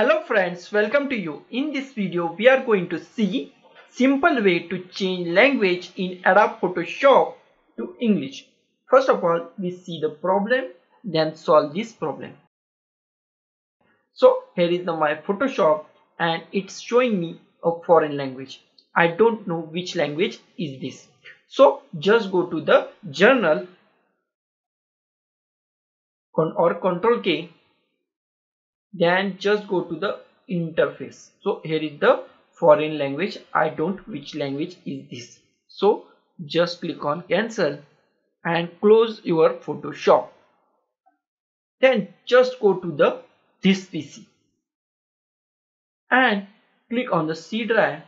Hello friends, welcome to you. In this video we are going to see simple way to change language in Adobe Photoshop to English. First of all, we see the problem, then solve this problem. So here is my Photoshop and it's showing me a foreign language. I don't know which language is this. So just go to the journal or Ctrl K. Then just go to the interface. So here is the foreign language. I don't know which language is this. So just click on cancel and close your Photoshop. Then just go to the this PC and click on the C drive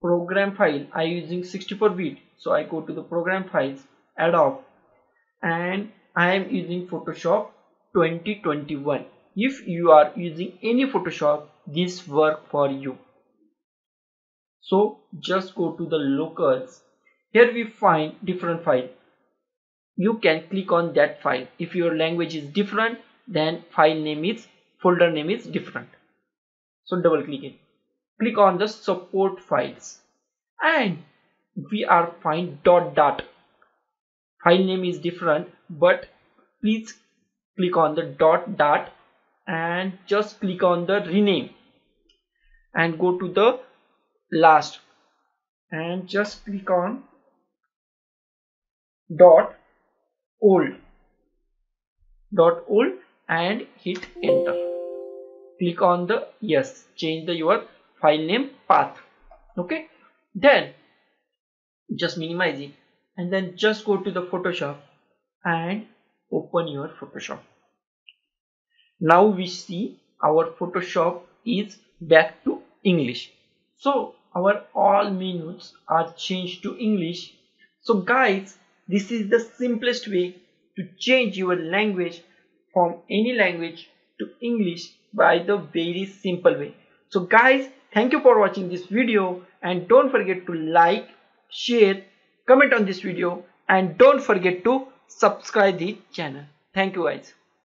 program file. I using 64-bit, so I go to the program files, Adobe, and I am using Photoshop 2021. If you are using any Photoshop, this work for you. So just go to the locals. Here we find different file. You can click on that file. If your language is different, then file name is, folder name is different. So double click it. Click on the support files. And we are find .dat. File name is different, but please click on the .dat. And just click on the rename and go to the last and just click on .old and hit enter. Click on the yes, change your file name path. Okay, then just minimize it and then just go to the Photoshop and open your Photoshop. Now we see our Photoshop is back to English. So our all menus are changed to English. So guys, this is the simplest way to change your language from any language to English by the very simple way. So guys, thank you for watching this video and don't forget to like, share, comment on this video and don't forget to subscribe the channel. Thank you guys.